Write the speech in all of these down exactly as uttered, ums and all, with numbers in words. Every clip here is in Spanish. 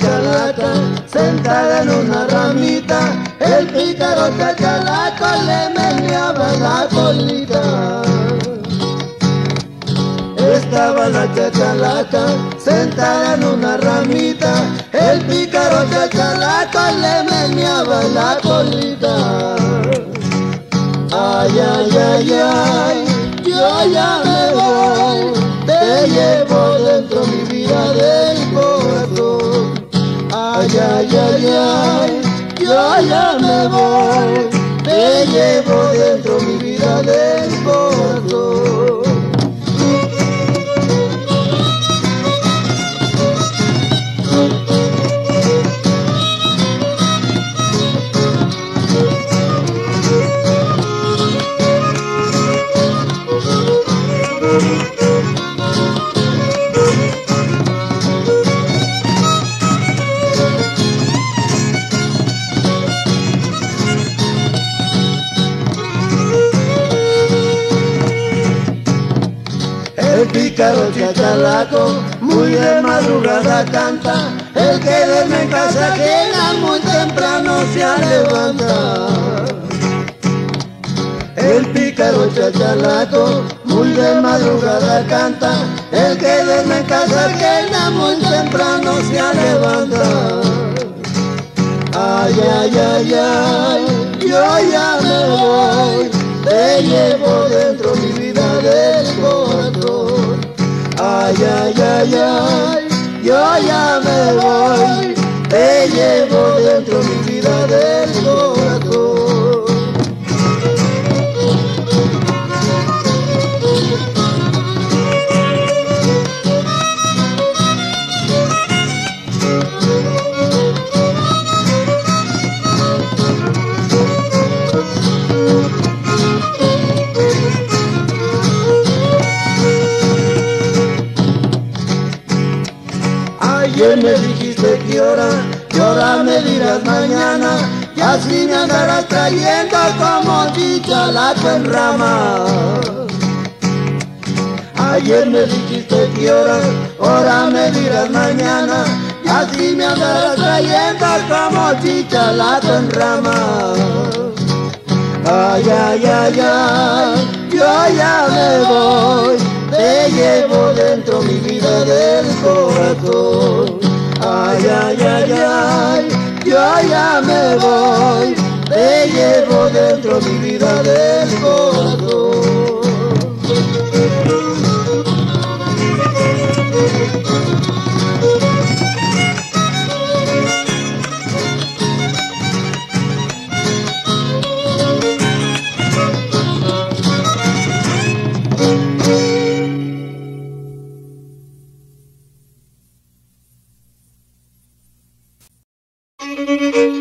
chachalaca, sentada en una ramita, el pícaro chachalaco le meneaba la colita. Estaba la chachalaca, sentada en una ramita, el pícaro chachalaco le meneaba la colita. Ay, ay, ay, ay, yo ya me voy, te llevo dentro mi vida del corazón. Ay, ay, ay, ay, yo ya me voy, te llevo dentro mi vida del corazón. El pícaro chachalaco muy de madrugada canta, el que duerme en casa ajena muy temprano se levanta. El pícaro chachalaco muy de madrugada canta, el que duerme en casa ajena muy temprano se levanta. Ay, ay, ay, ay, yo ya me voy, te llevo dentro mi vida del corazón. Ay, ay, ay, ay, yo ya me voy, te llevo dentro mi vida del corazón. Ayer me dijiste que hora, que hora me dirás mañana, y así me andarás trayendo como dichalaca en rama. Ayer me dijiste que hora, hora me dirás mañana, y así me andarás trayendo como dichalaca en rama. Ay, ay, ay, ay, yo ya me voy, te llevo dentro mi vida del corazón. Ay, ay, ay, ay, yo ya me voy, te llevo dentro mi vida del corazón. Thank you.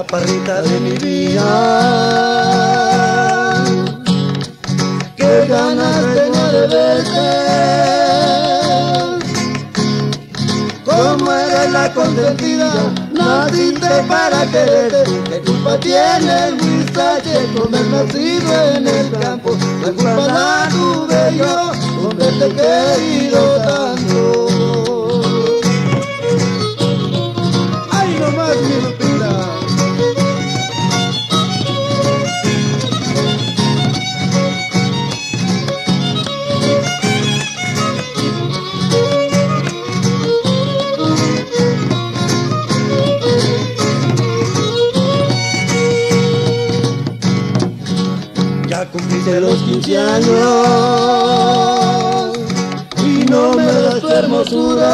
chaparrita de mi vida, qué ganas tenía de verte, como eres la consentida, naciste para quererte. ¿Qué culpa tiene el Huizache con haber nacido en el campo? La culpa la tuve yo, donde te he querido tanto. Cumpliste los quince años y no me das tu hermosura.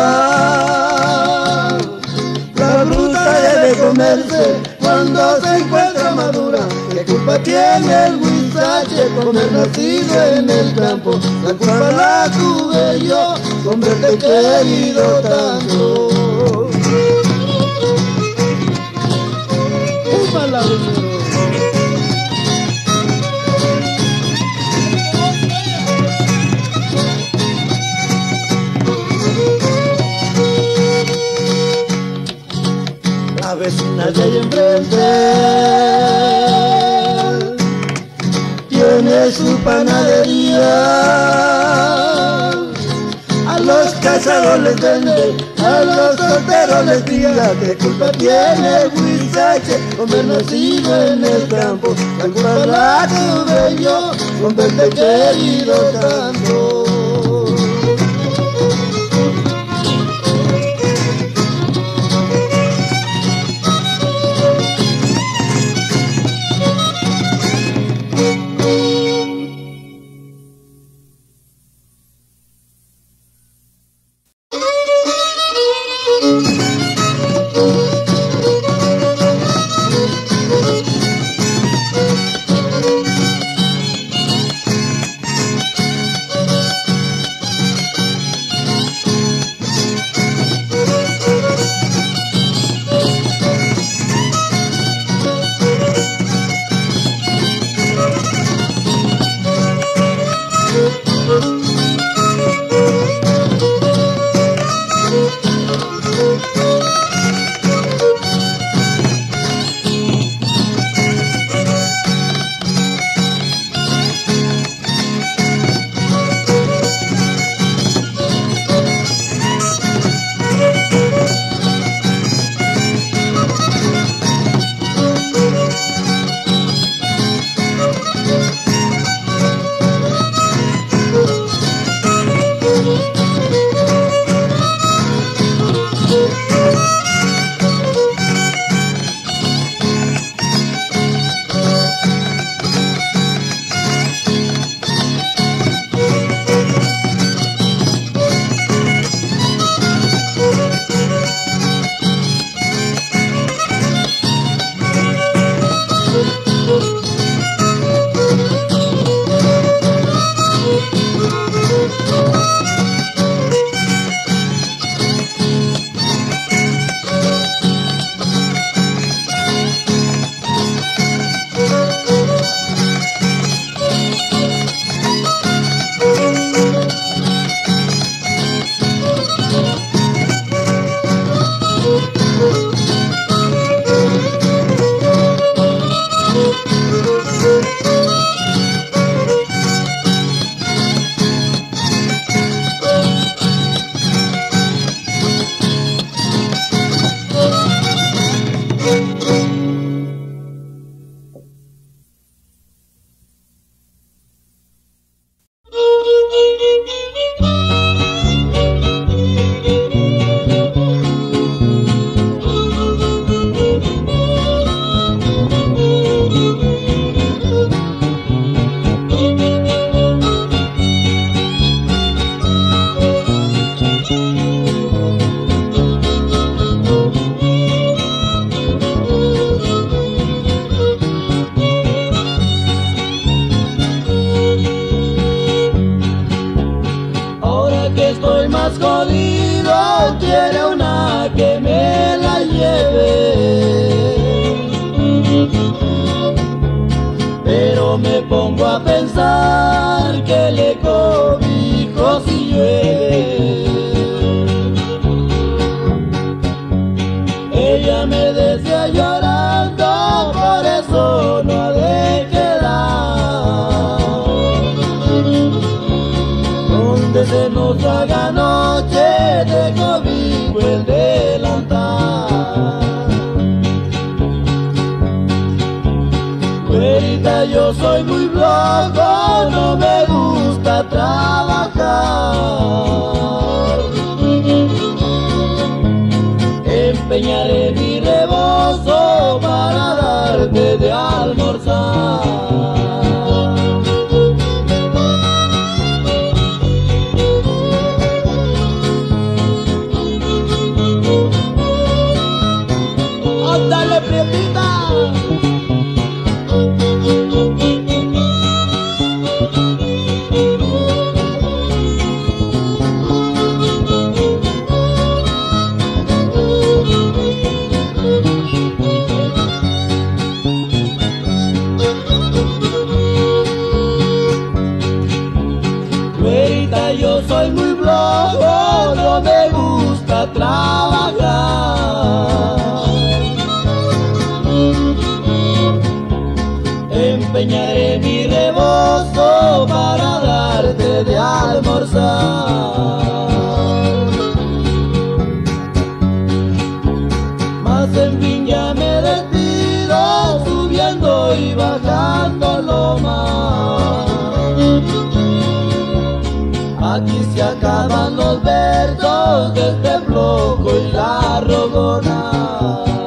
La fruta debe comerse cuando se encuentra madura. ¿Qué culpa tiene el Huizache por haber nacido en el campo? La culpa la tuve yo, hombre, te he querido tanto. Vecina de ahí enfrente tiene su panadería, a los casados les vende, a los solteros les tira. ¿Qué culpa tiene el Huizache por haber nacido en el campo? La culpa la tuve yo, por haberte querido tanto. Ella me decía llorando, por eso no ha de quedar. Donde se nos haga noche, dejo vivo el delantal. Güerita, yo soy muy flojo, no me gusta trabajar. Empeñaré mi rebozo para darte de almorzar. ¡Ándale, prietita! Yo soy muy flojo, no me gusta trabajar. Empeñaré mi rebozo para darte de almorzar. Mas en fin ya me despido, subiendo y bajando lomas. Aquí se acaban los versos de este flojo y la rogona.